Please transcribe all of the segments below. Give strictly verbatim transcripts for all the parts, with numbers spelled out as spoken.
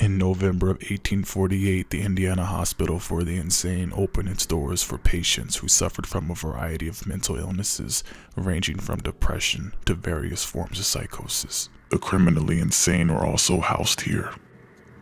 In November of eighteen forty-eight, the Indiana Hospital for the Insane opened its doors for patients who suffered from a variety of mental illnesses, ranging from depression to various forms of psychosis. The criminally insane were also housed here.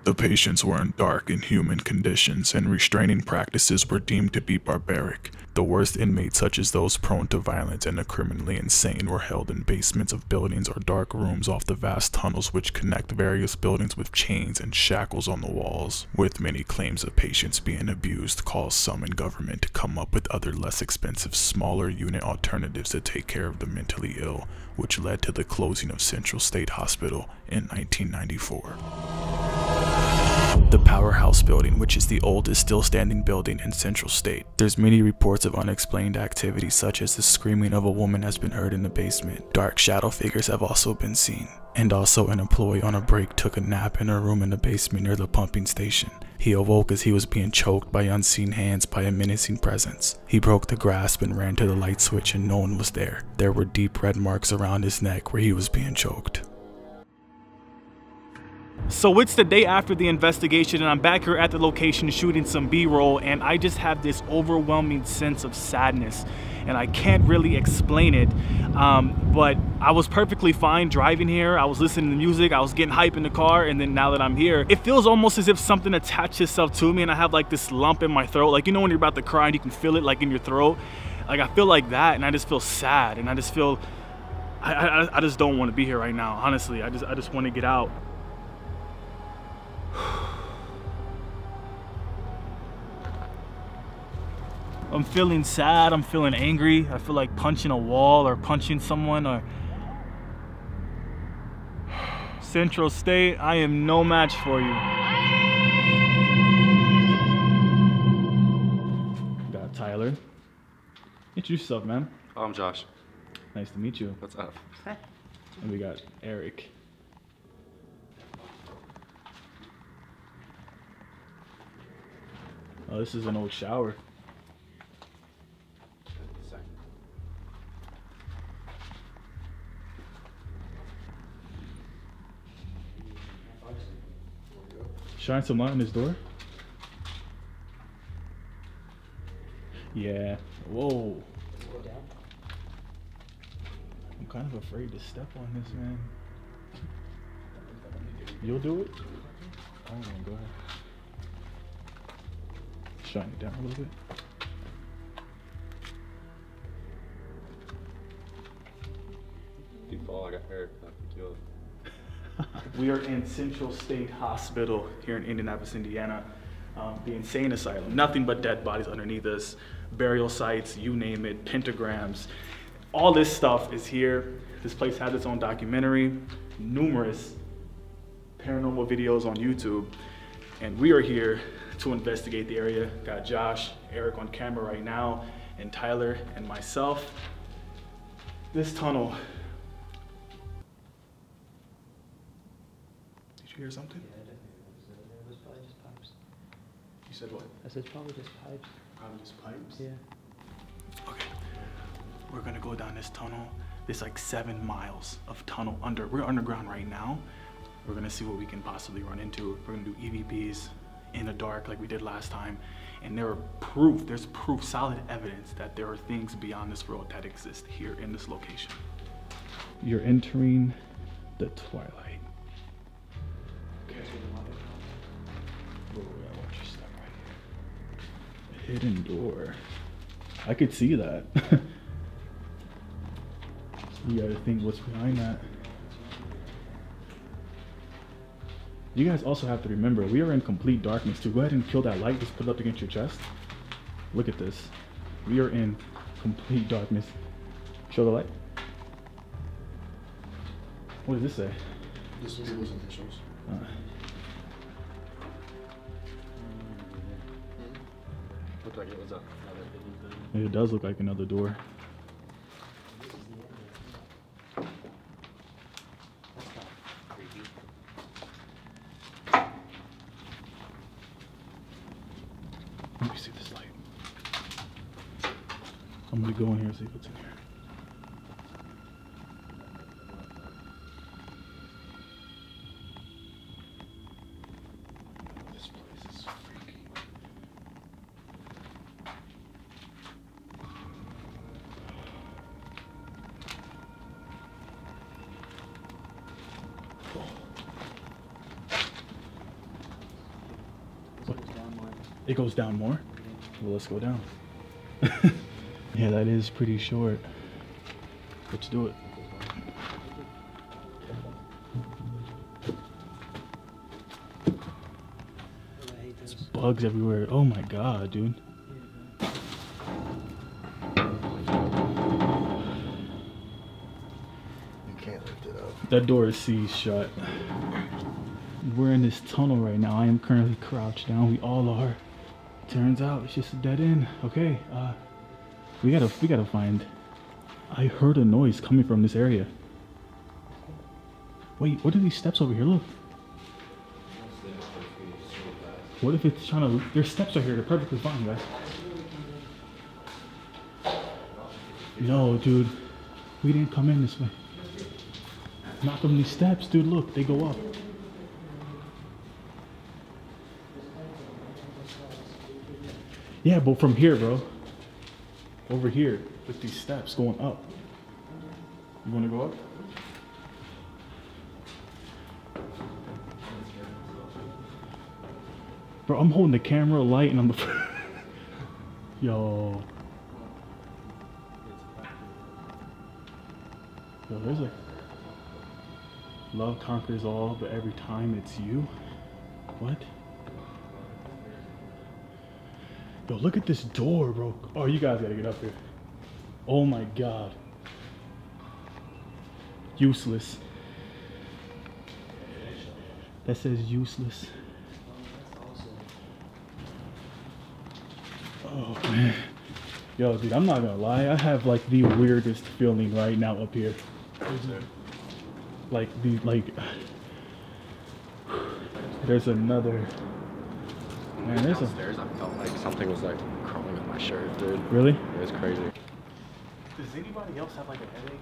The patients were in dark, inhuman conditions, and restraining practices were deemed to be barbaric. The worst inmates, such as those prone to violence and the criminally insane, were held in basements of buildings or dark rooms off the vast tunnels which connect various buildings with chains and shackles on the walls. With many claims of patients being abused, caused some in government to come up with other less expensive, smaller unit alternatives to take care of the mentally ill, which led to the closing of Central State Hospital in nineteen ninety-four. The Powerhouse Building, which is the oldest still standing building in Central State. There's many reports of unexplained activity, such as the screaming of a woman has been heard in the basement. Dark shadow figures have also been seen. And also an employee on a break took a nap in a room in the basement near the pumping station. He awoke as he was being choked by unseen hands by a menacing presence. He broke the grasp and ran to the light switch, and no one was there. There were deep red marks around his neck where he was being choked. So it's the day after the investigation, and I'm back here at the location shooting some B-roll, and I just have this overwhelming sense of sadness, and I can't really explain it. Um, but I was perfectly fine driving here. I was listening to music, I was getting hype in the car, and then now that I'm here, it feels almost as if something attached itself to me, and I have like this lump in my throat. Like, you know when you're about to cry and you can feel it like in your throat? Like, I feel like that, and I just feel sad, and I just feel, I, I, I just don't want to be here right now, honestly. I just, I just want to get out. I'm feeling sad, I'm feeling angry, I feel like punching a wall or punching someone or... Central State, I am no match for you. Got Tyler. Introduce yourself, man. Oh, I'm Josh. Nice to meet you. What's up? And we got Eric. Oh, this is an old shower. Shine some light on this door. Yeah. Whoa. I'm kind of afraid to step on this, man. You'll do it? I don't know, go ahead. Shine it down a little bit. If you fall, I got hurt. I'll be killed. We are in Central State Hospital here in Indianapolis, Indiana, um, the insane asylum. Nothing but dead bodies underneath us, burial sites, you name it, pentagrams. All this stuff is here. This place has its own documentary, numerous paranormal videos on YouTube, and we are here to investigate the area. Got Josh, Eric on camera right now, and Tyler and myself. This tunnel. Hear something? Yeah, I didn't hear it. It was probably just pipes. You said what? I said probably just pipes. Probably just pipes? Yeah. Okay. We're gonna go down this tunnel. There's like seven miles of tunnel under. We're underground right now. We're gonna see what we can possibly run into. We're gonna do E V Ps in the dark like we did last time. And there are proof, there's proof, solid evidence that there are things beyond this world that exist here in this location. You're entering the twilight. Hidden door. I could see that. You gotta think what's behind that. You guys also have to remember, we are in complete darkness too. Go ahead and kill that light, just put it up against your chest. Look at this. We are in complete darkness. Show the light. What does this say? This is people's initials. Uh, Like it was another hidden thing. It does look like another door. That's kind of creepy. Let me see this light. I'm gonna go in here and see what's in here. it goes down more. Well, let's go down. Yeah, that is pretty short. Let's do it. There's bugs everywhere. Oh my God, dude. That door is seized shut. We're in this tunnel right now. I am currently crouched down. We all are. Turns out it's just a dead end. Okay, uh, we gotta, we gotta find. I heard a noise coming from this area. Wait, what are these steps over here? Look. What if it's trying to? There's steps right here. They're perfectly fine, guys. No, dude, we didn't come in this way. Not from these steps, dude. Look, they go up. Yeah, but from here, bro. Over here, with these steps going up. You want to go up? Bro, I'm holding the camera, light, and I'm the... Yo. Yo, there's a... Love conquers all, but every time it's you. What? Yo, look at this door, bro. Oh, you guys gotta get up here. Oh my God. Useless. That says useless. Oh man. Yo, dude, I'm not gonna lie. I have like the weirdest feeling right now up here. Like the like there's another man, there's downstairs a... I felt like something was like crawling up my shirt, dude. Really? It was crazy. Does anybody else have like a headache?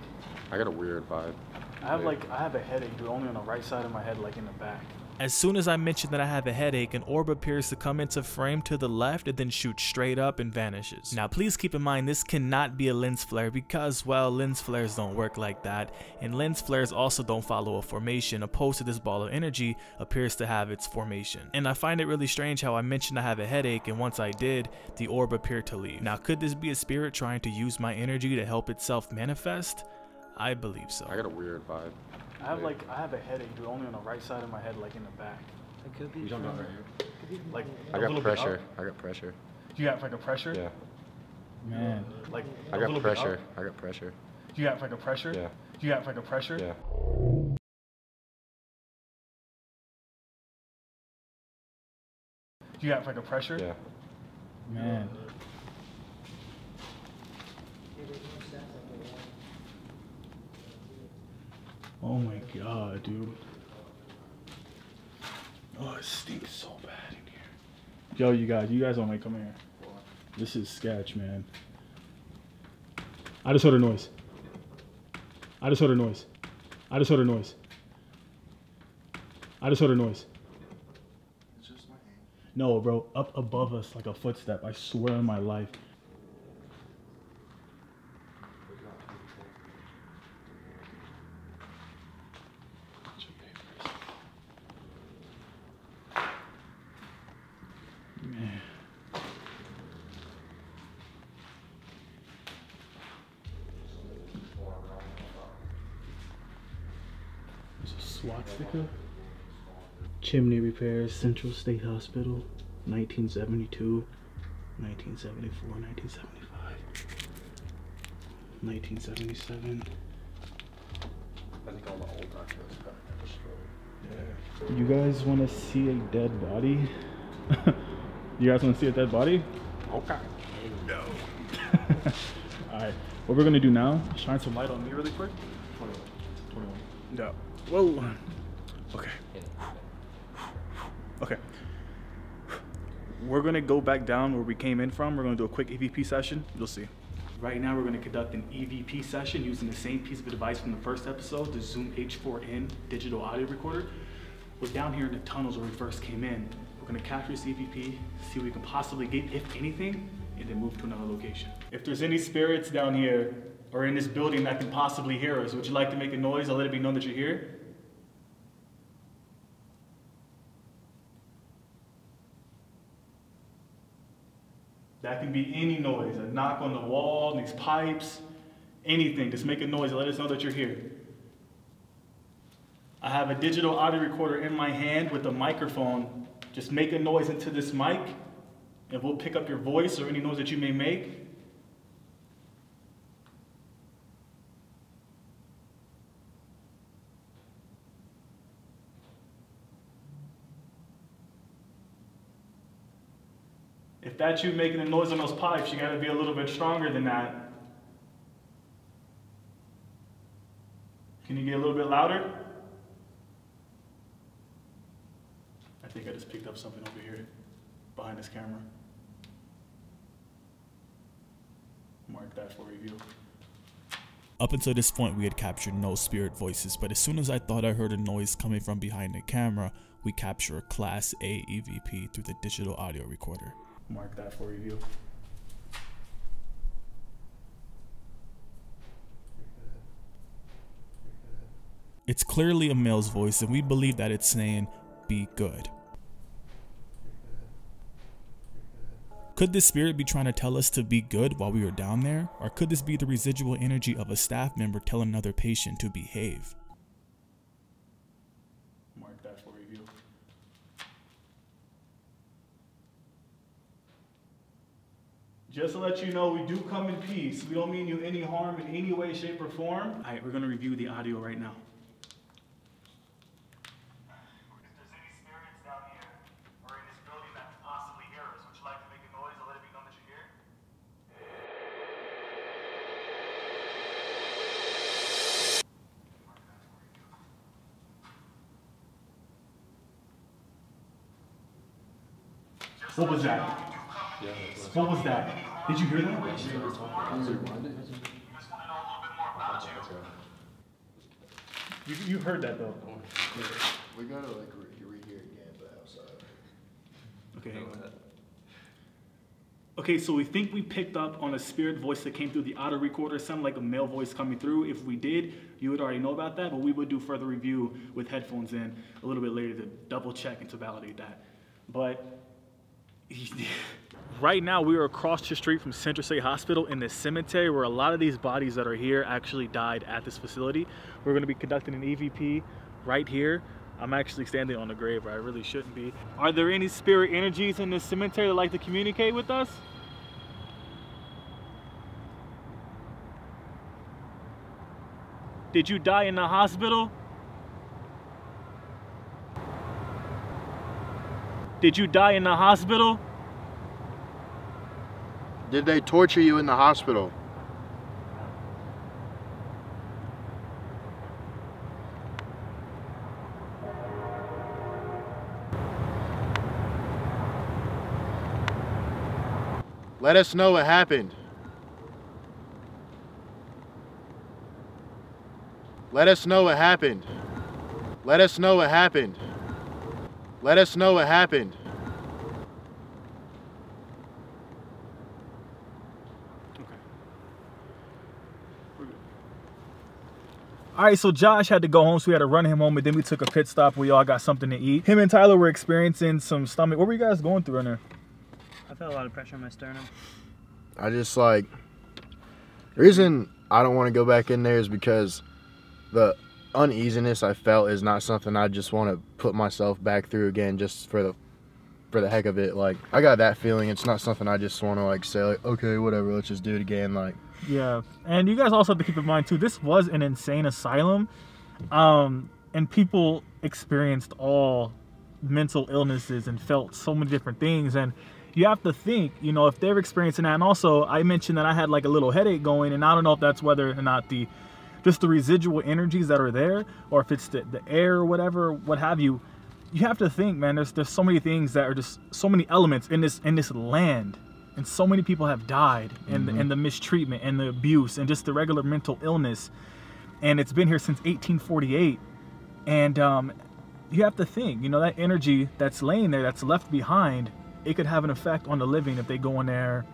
I got a weird vibe. I have weird. like I have a headache, dude, only on the right side of my head, like in the back. As soon as I mention that I have a headache, an orb appears to come into frame to the left and then shoots straight up and vanishes. Now please keep in mind this cannot be a lens flare because, well, lens flares don't work like that, and lens flares also don't follow a formation, opposed to this ball of energy appears to have its formation. And I find it really strange how I mentioned I have a headache and once I did, the orb appeared to leave. Now could this be a spirit trying to use my energy to help itself manifest? I believe so. I got a weird vibe. I have like I have a headache, dude, only on the right side of my head, like in the back. It could be. You don't know right here. Like I got pressure. I got pressure. You got like a pressure? Yeah. Man. Like I got pressure. I got pressure. You got like a pressure? Yeah. You got like a pressure? Yeah. You got like a pressure? Yeah. Man. Oh my God, dude. Oh, it stinks so bad in here. Yo, you guys, you guys don't like come here. This is sketch, man. I just heard a noise. I just heard a noise. I just heard a noise. I just heard a noise. It's just my hand. No, bro, up above us like a footstep. I swear on my life. Swastika. Chimney repairs, Central State Hospital, nineteen seventy-two, nineteen seventy-four, nineteen seventy-five, nineteen seventy-seven. I think all the old doctors got never strode. Yeah. You guys want to see a dead body? You guys want to see a dead body? Okay. No. All right. What we're gonna do now? Shine some light on me really quick. twenty-one. twenty-one. No. Whoa. Okay. Okay. We're gonna go back down where we came in from. We're gonna do a quick E V P session. You'll see. Right now, we're gonna conduct an E V P session using the same piece of advice from the first episode, the Zoom H four N digital audio recorder. We're down here in the tunnels where we first came in. We're gonna capture this E V P, see what we can possibly get, if anything, and then move to another location. If there's any spirits down here or in this building that can possibly hear us, would you like to make a noise and let it be known that you're here? That can be any noise, a knock on the wall, these pipes, anything. Just make a noise and let us know that you're here. I have a digital audio recorder in my hand with a microphone. Just make a noise into this mic and we'll pick up your voice or any noise that you may make. If that's you making the noise on those pipes, you gotta be a little bit stronger than that. Can you get a little bit louder? I think I just picked up something over here behind this camera. Mark that for review. Up until this point, we had captured no spirit voices, but as soon as I thought I heard a noise coming from behind the camera, we capture a Class A E V P through the digital audio recorder. Mark that for review. It's clearly a male's voice, and we believe that it's saying, "Be good." Could this spirit be trying to tell us to be good while we were down there? Or could this be the residual energy of a staff member telling another patient to behave? Mark that for review. Just to let you know, we do come in peace. We don't mean you any harm in any way, shape, or form. All right, we're gonna review the audio right now. What was that? Yeah, was what was that? Did you hear that? You, you heard that though. We gotta like rehear it again, but outside. Okay, hang on. Okay, so we think we picked up on a spirit voice that came through the auto recorder, sounded like a male voice coming through. If we did, you would already know about that, but we would do further review with headphones in a little bit later to double check and to validate that. But right now we are across the street from Central State Hospital in this cemetery where a lot of these bodies that are here actually died at this facility. We're going to be conducting an E V P right here. I'm actually standing on the grave where I really shouldn't be. Are there any spirit energies in this cemetery that like to communicate with us? Did you die in the hospital? Did you die in the hospital? Did they torture you in the hospital? Let us know what happened. Let us know what happened. Let us know what happened. Let us know what happened. Okay. We're good. All right, so Josh had to go home, so we had to run him home, and then we took a pit stop. We all got something to eat. Him and Tyler were experiencing some stomach. What were you guys going through in there? I felt a lot of pressure on my sternum. I just like, the reason I don't want to go back in there is because the uneasiness I felt is not something I just want to put myself back through again just for the for the heck of it. Like, I got that feeling. It's not something I just want to like say like, okay, whatever, let's just do it again. Like, yeah. And you guys also have to keep in mind too, this was an insane asylum, um and people experienced all mental illnesses and felt so many different things. And you have to think, you know, if they're experiencing that. And also I mentioned that I had like a little headache going, and I don't know if that's whether or not the just the residual energies that are there, or if it's the, the air or whatever, what have you. You have to think, man, there's there's so many things that are just so many elements in this in this land, and so many people have died, and mm-hmm. the, and the mistreatment and the abuse and just the regular mental illness, and it's been here since eighteen forty-eight. And um, you have to think, you know, that energy that's laying there, that's left behind, it could have an effect on the living if they go in there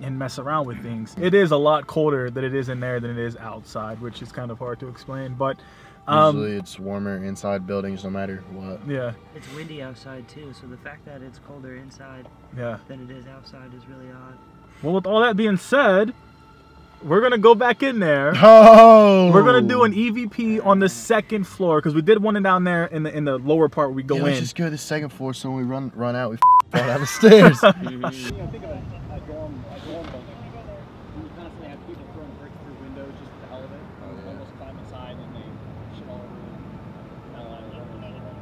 and mess around with things. It is a lot colder that it is in there than it is outside, which is kind of hard to explain, but um, usually it's warmer inside buildings no matter what. Yeah, it's windy outside too, so the fact that it's colder inside yeah. than it is outside is really odd. Well, with all that being said, we're gonna go back in there. Oh! We're gonna do an E V P on the second floor because we did one down there in the in the lower part where we go yeah, in. Let's just go to the second floor, so when we run run out, we f fall down the stairs. I think of a, a dorm, a dorm building. You constantly have people throwing bricks through windows just to hell of it. They almost climb inside and they shit all over them.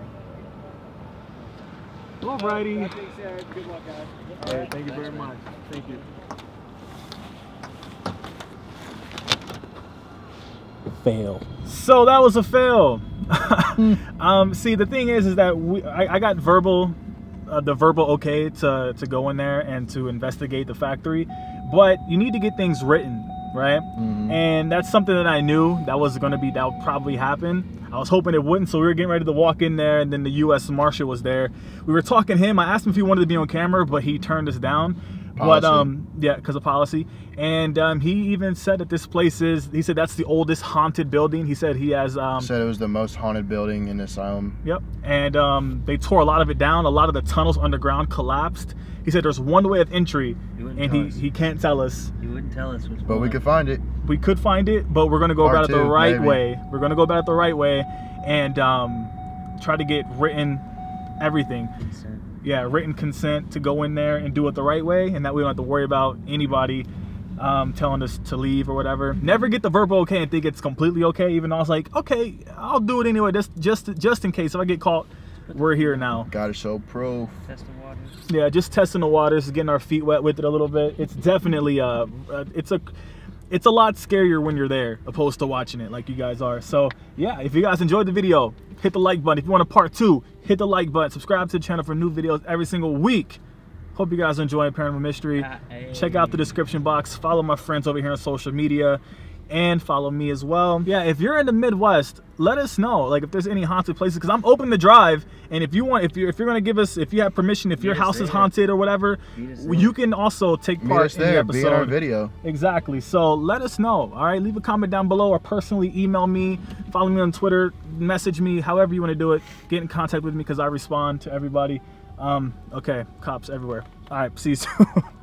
All righty. That being said, good luck, guys. All right, thank you very much. Thank you. Fail. So that was a fail. um, see, the thing is, is that we, I, I got verbal, uh, the verbal okay to, to go in there and to investigate the factory, but you need to get things written, right? Mm-hmm. And that's something that I knew that was going to be, that would probably happen. I was hoping it wouldn't, so we were getting ready to walk in there, and then the U S Marshal was there. We were talking to him. I asked him if he wanted to be on camera, but he turned us down. Policy. But um yeah, because of policy. And um he even said that this place is, he said that's the oldest haunted building. He said he has um said it was the most haunted building in the asylum. Yep. And um they tore a lot of it down. A lot of the tunnels underground collapsed. He said there's one way of entry, and he, he can't tell us. He wouldn't tell us which, but one. We could find it. We could find it, but we're gonna go Part about two, it the right maybe. way. We're gonna go about it the right way and um try to get written everything. Consent. Yeah, written consent to go in there and do it the right way, and that we don't have to worry about anybody um, telling us to leave or whatever. Never get the verbal okay and think it's completely okay. Even though I was like, okay, I'll do it anyway, just just just in case if I get caught. We're here now. Gotta show proof. Testing waters. Yeah, just testing the waters, getting our feet wet with it a little bit. It's definitely uh, it's a. It's a lot scarier when you're there opposed to watching it like you guys are. So yeah, if you guys enjoyed the video, hit the like button. If you want a part two, hit the like button. Subscribe to the channel for new videos every single week. Hope you guys are enjoying Paranormal Mystery. Check out the description box. Follow my friends over here on social media and follow me as well. Yeah, if you're in the Midwest, let us know, like, if there's any haunted places, because I'm open to drive. And if you want, if you're if you're gonna give us, if you have permission, if your house is haunted or whatever, you can also take part in the episode. Be in our video. Exactly. So let us know. All right, leave a comment down below, or personally email me, follow me on Twitter, message me, however you want to do it. Get in contact with me because I respond to everybody. Um, okay, cops everywhere. All right, see you soon.